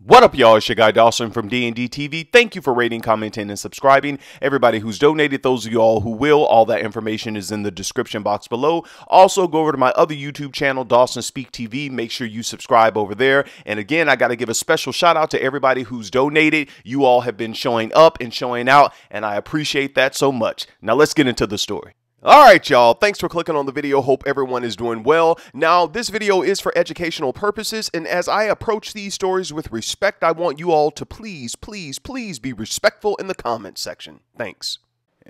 What up, y'all? It's your guy Dawson from DND TV. Thank you for rating, commenting, and subscribing. Everybody who's donated, those of y'all who will, all that information is in the description box below. Also, go over to my other YouTube channel, Dawson Speaks TV. Make sure you subscribe over there. And again, I got to give a special shout out to everybody who's donated. You all have been showing up and showing out, and I appreciate that so much. Now, let's get into the story. All right, y'all. Thanks for clicking on the video. Hope everyone is doing well. Now, this video is for educational purposes, and as I approach these stories with respect, I want you all to please, please, please be respectful in the comments section. Thanks.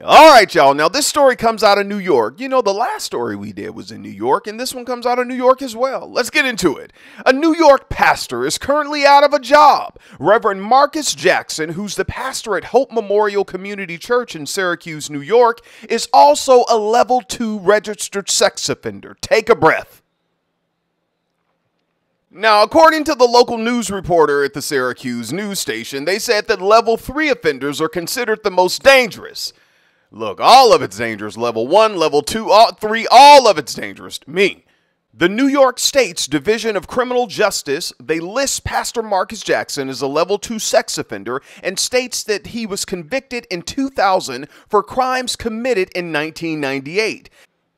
All right, y'all. Now, this story comes out of New York. You know, the last story we did was in New York, and this one comes out of New York as well. Let's get into it. A New York pastor is currently out of a job. Reverend Marcus Jackson, who's the pastor at Hope Memorial Community Church in Syracuse, New York, is also a level 2 registered sex offender. Take a breath. Now, according to the local news reporter at the Syracuse news station, they said that level 3 offenders are considered the most dangerous. Look, all of it's dangerous. Level 1, level 2, all 3, all of it's dangerous to me. The New York State's Division of Criminal Justice, they list Pastor Marcus Jackson as a level 2 sex offender and states that he was convicted in 2000 for crimes committed in 1998.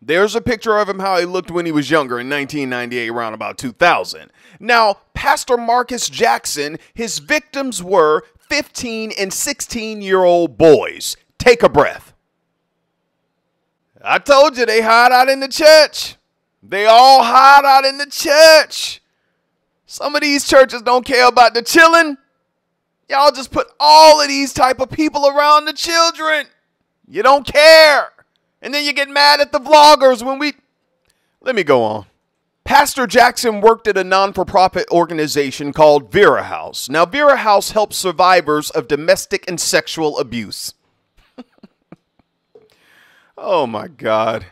There's a picture of him, how he looked when he was younger in 1998, around about 2000. Now, Pastor Marcus Jackson, his victims were 15 and 16-year-old boys. Take a breath. I told you they hide out in the church. They all hide out in the church. Some of these churches don't care about the children. Y'all just put all of these type of people around the children. You don't care. And then you get mad at the vloggers when we... Let me go on. Pastor Jackson worked at a non-for-profit organization called Vera House. Now, Vera House helps survivors of domestic and sexual abuse. Oh my God.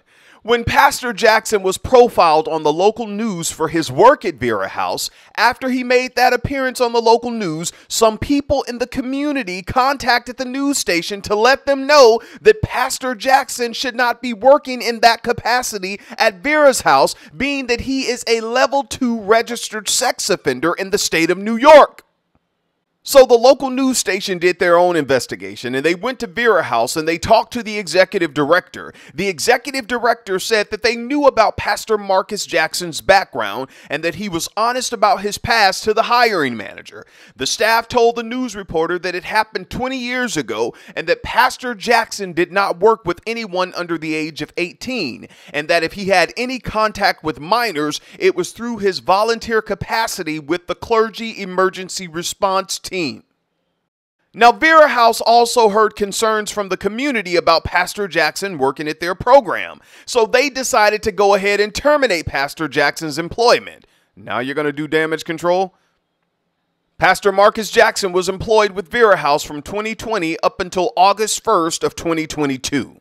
When Pastor Jackson was profiled on the local news for his work at Vera House, after he made that appearance on the local news, some people in the community contacted the news station to let them know that Pastor Jackson should not be working in that capacity at Vera's house, being that he is a level 2 registered sex offender in the state of New York. So the local news station did their own investigation, and they went to Vera House and they talked to the executive director. The executive director said that they knew about Pastor Marcus Jackson's background and that he was honest about his past to the hiring manager. The staff told the news reporter that it happened 20 years ago and that Pastor Jackson did not work with anyone under the age of 18, and that if he had any contact with minors, it was through his volunteer capacity with the clergy emergency response team. Now, Vera House also heard concerns from the community about Pastor Jackson working at their program, so they decided to go ahead and terminate Pastor Jackson's employment. Now you're going to do damage control? Pastor Marcus Jackson was employed with Vera House from 2020 up until August 1st of 2022.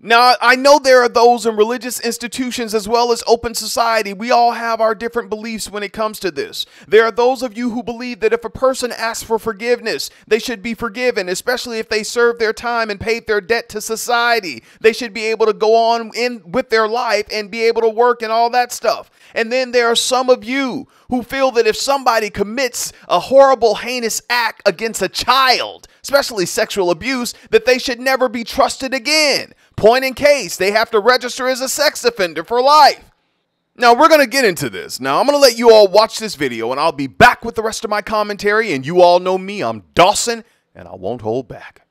Now, I know there are those in religious institutions as well as open society. We all have our different beliefs when it comes to this. There are those of you who believe that if a person asks for forgiveness, they should be forgiven, especially if they served their time and paid their debt to society. They should be able to go on with their life and be able to work and all that stuff. And then there are some of you who feel that if somebody commits a horrible, heinous act against a child, especially sexual abuse, that they should never be trusted again. Point in case, they have to register as a sex offender for life. Now, we're going to get into this. Now, I'm going to let you all watch this video, and I'll be back with the rest of my commentary. And you all know me. I'm Dawson, and I won't hold back.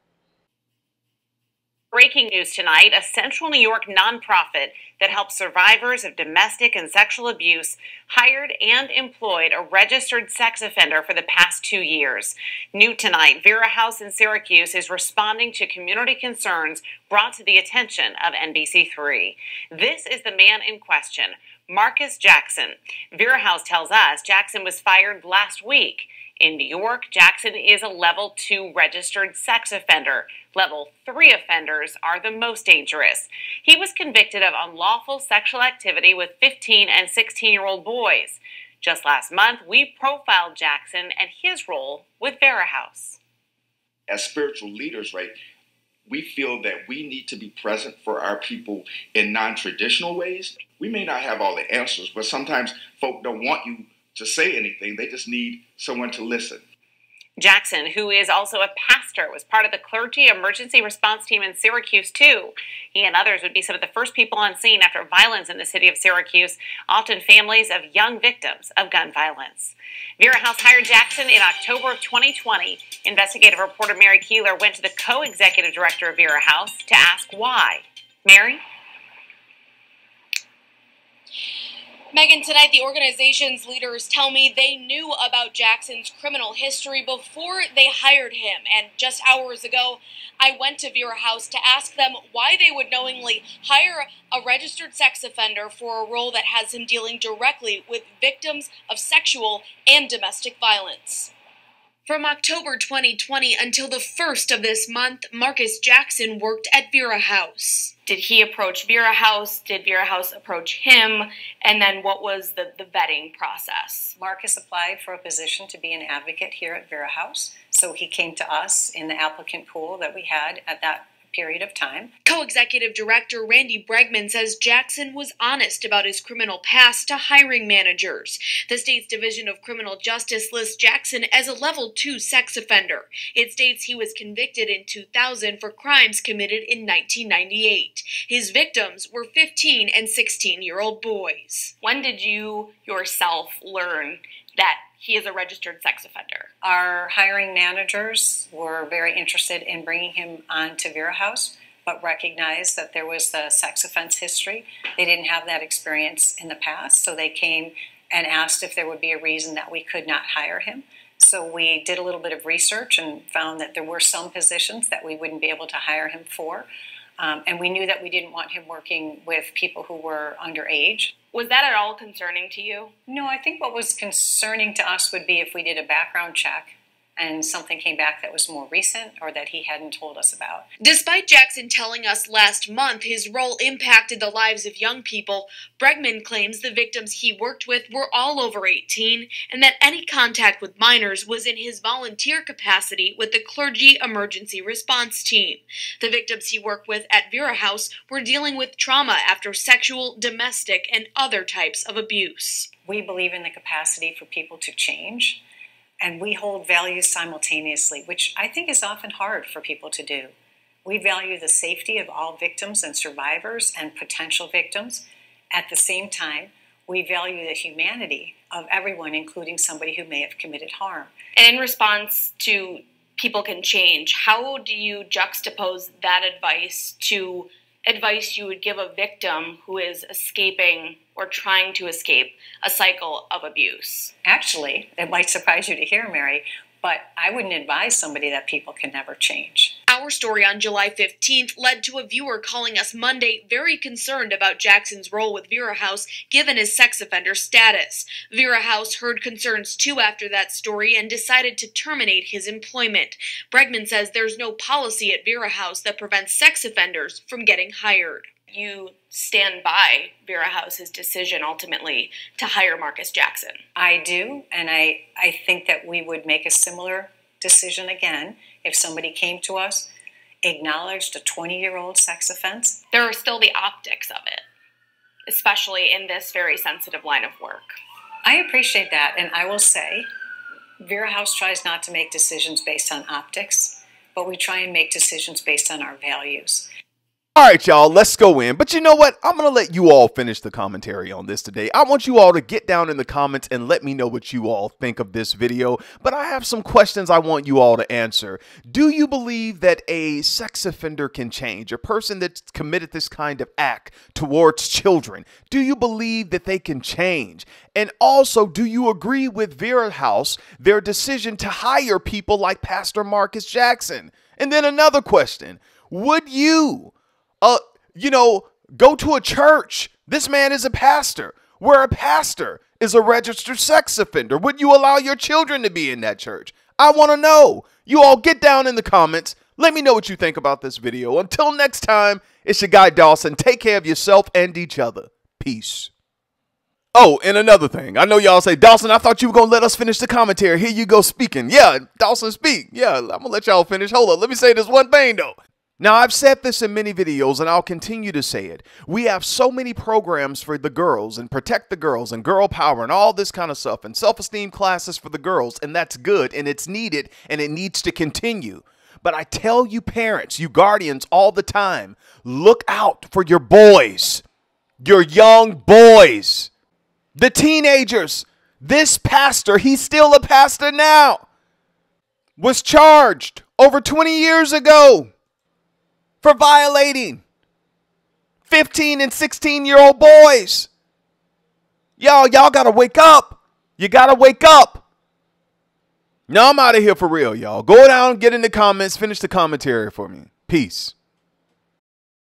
Breaking news tonight, a Central New York nonprofit that helps survivors of domestic and sexual abuse hired and employed a registered sex offender for the past 2 years. New tonight, Vera House in Syracuse is responding to community concerns brought to the attention of NBC3. This is the man in question, Marcus Jackson. Vera House tells us Jackson was fired last week. In New York, Jackson is a level 2 registered sex offender. Level 3 offenders are the most dangerous. He was convicted of unlawful sexual activity with 15 and 16-year-old boys. Just last month, we profiled Jackson and his role with Vera House. As spiritual leaders, right, we feel that we need to be present for our people in non-traditional ways. We may not have all the answers, but sometimes folk don't want you to say anything. They just need someone to listen. Jackson, who is also a pastor, was part of the clergy emergency response team in Syracuse, too. He and others would be some of the first people on scene after violence in the city of Syracuse, often families of young victims of gun violence. Vera House hired Jackson in October of 2020. Investigative reporter Mary Keeler went to the co-executive director of Vera House to ask why. Mary? Megan, tonight the organization's leaders tell me they knew about Jackson's criminal history before they hired him. And just hours ago, I went to Vera House to ask them why they would knowingly hire a registered sex offender for a role that has him dealing directly with victims of sexual and domestic violence. From October 2020 until the first of this month, Marcus Jackson worked at Vera House. Did he approach Vera House? Did Vera House approach him? And then what was the vetting process? Marcus applied for a position to be an advocate here at Vera House, so he came to us in the applicant pool that we had at that period of time. Co-executive director Randy Bregman says Jackson was honest about his criminal past to hiring managers. The state's Division of Criminal Justice lists Jackson as a level 2 sex offender. It states he was convicted in 2000 for crimes committed in 1998. His victims were 15 and 16-year-old boys. When did you yourself learn that he is a registered sex offender? Our hiring managers were very interested in bringing him on to Vera House, but recognized that there was the sex offense history. They didn't have that experience in the past, so they came and asked if there would be a reason that we could not hire him. So we did a little bit of research and found that there were some positions that we wouldn't be able to hire him for. And we knew that we didn't want him working with people who were underage. Was that at all concerning to you? No, I think what was concerning to us would be if we did a background check and something came back that was more recent or that he hadn't told us about. Despite Jackson telling us last month his role impacted the lives of young people, Bregman claims the victims he worked with were all over 18 and that any contact with minors was in his volunteer capacity with the clergy emergency response team. The victims he worked with at Vera House were dealing with trauma after sexual, domestic, and other types of abuse. We believe in the capacity for people to change. And we hold values simultaneously, which I think is often hard for people to do. We value the safety of all victims and survivors and potential victims. At the same time, we value the humanity of everyone, including somebody who may have committed harm. And in response to people can change, how do you juxtapose that advice to advice you would give a victim who is escaping or trying to escape a cycle of abuse? Actually, it might surprise you to hear, Mary, but I wouldn't advise somebody that people can never change. Our story on July 15th led to a viewer calling us Monday very concerned about Jackson's role with Vera House given his sex offender status. Vera House heard concerns too after that story and decided to terminate his employment. Bregman says there's no policy at Vera House that prevents sex offenders from getting hired. You stand by Vera House's decision ultimately to hire Marcus Jackson. I do, and I think that we would make a similar decision again if somebody came to us, acknowledged a 20-year-old sex offense. There are still the optics of it, especially in this very sensitive line of work. I appreciate that, and I will say Vera House tries not to make decisions based on optics, but we try and make decisions based on our values. All right, y'all, let's go in. But you know what? I'm going to let you all finish the commentary on this today. I want you all to get down in the comments and let me know what you all think of this video. But I have some questions I want you all to answer. Do you believe that a sex offender can change? A person that's committed this kind of act towards children? Do you believe that they can change? And also, do you agree with Vera House, their decision to hire people like Pastor Marcus Jackson? And then another question. Would you... go to a church? This man is a pastor, where a pastor is a registered sex offender. Would you allow your children to be in that church? I want to know. You all get down in the comments. Let me know what you think about this video. Until next time, it's your guy Dawson. Take care of yourself and each other. Peace. Oh, and another thing. I know y'all say, Dawson, I thought you were going to let us finish the commentary. Here you go speaking. Yeah, Dawson speak. Yeah, I'm going to let y'all finish. Hold up. Let me say this one thing, though. Now, I've said this in many videos, and I'll continue to say it. We have so many programs for the girls and protect the girls and girl power and all this kind of stuff and self-esteem classes for the girls, and that's good, and it's needed, and it needs to continue. But I tell you parents, you guardians all the time, look out for your boys, your young boys, the teenagers. This pastor, he's still a pastor now, was charged over 20 years ago for violating 15 and 16-year-old boys. Y'all got to wake up. You got to wake up. Now I'm out of here for real, y'all. Go down, get in the comments, finish the commentary for me. Peace.